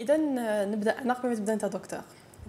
اذا نبدا انا قبل ما تبدا انت دكتور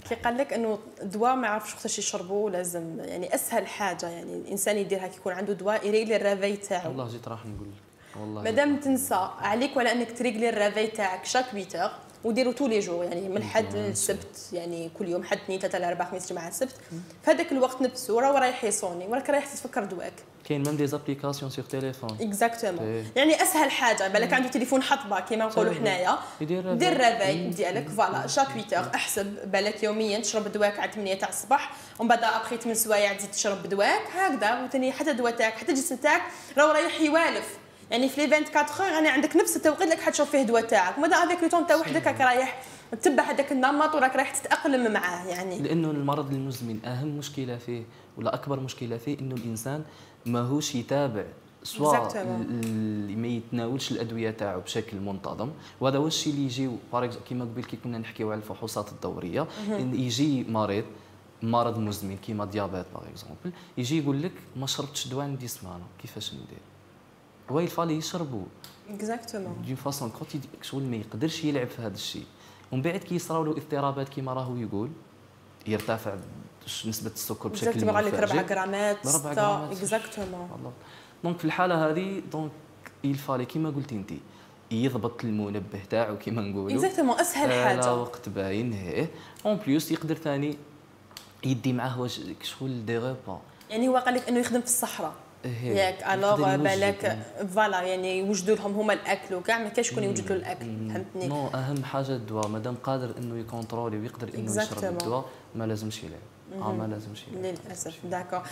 كي قال لك انه الدواء ما يعرفش وقتاش يشربوا، لازم يعني اسهل حاجه يعني الانسان يديرها كي يكون عنده دواء يريقلي الرافي تاعو. والله جيت راح نقول لك والله مادام تنسى عليك ولا انك تريقلي الرافي تاعك شاك 8 وديروا تو لي جو يعني من حد للسبت يعني كل يوم حد اثنين ثلاثه الاربعاء خميس جمعه السبت فهذاك الوقت نبسو راه رايح يصوني وراك رايح تفكر دواك. كاين ميم دي زابليكاسيون سيغ تيليفون اكزاكتومون يعني اسهل حاجه بالك عنده تليفون حطبه كيما نقولوا حنايا دير رافاي ديالك فوالا شاك 8 احسب بالك يوميا تشرب دواك على 8 تاع الصباح ومن بعد ابخي 8 سوايع تزيد تشرب دواك هكذا وثاني حتى الدواء تاعك حتى الجسم تاعك راه رايح يوالف يعني في لي 24 غاني عندك نفس التوقيت اللي حتشوف فيه دواء تاعك ماذا افيك لو طون تاع وحدك راك رايح تتبع هذاك النمط وراك رايح تتاقلم معاه يعني. لانه المرض المزمن اهم مشكله فيه ولا اكبر مشكله فيه انه الانسان ماهوش يتابع سواء ما يتناولش الادويه تاعو بشكل منتظم وهذا هو الشيء اللي يجي كيما قبل كي كنا نحكيو على الفحوصات الدوريه يجي مرض مزمن كيما ديابيت باغ اكزومبل يجي يقول لك ما شربتش دواء عندي سمانه كيفاش ندير وي الفالي يشربوا اكزاكتومون دون فاسون كونتي شغل ما يقدرش يلعب في هذا الشيء ومن بعد كي يصراو له اضطرابات كيما راهو يقول يرتفع نسبه السكر بشكل مرعب عليك 4 غرامات 6 اكزاكتومون دونك في الحاله هذه دونك الفالي كيما قلتي انت يضبط المنبه تاعو كيما نقولوا اكزاكتومون اسهل حاجه على وقت باين هيه اون بليس يقدر ثاني يدي معاه شغل دي غوبا يعني هو قال لك انه يخدم في الصحراء ياك الوغ بالك فوالا يعني يوجدوا لهم هما الاكل وكاع ما كاش شكون يوجد له الاكل فهمتني نو اهم حاجه الدواء مادام قادر انه يكونترولي ويقدر انه يشرب الدواء ما لازمش يلعب ما لازمش يلعب للاسف داكور.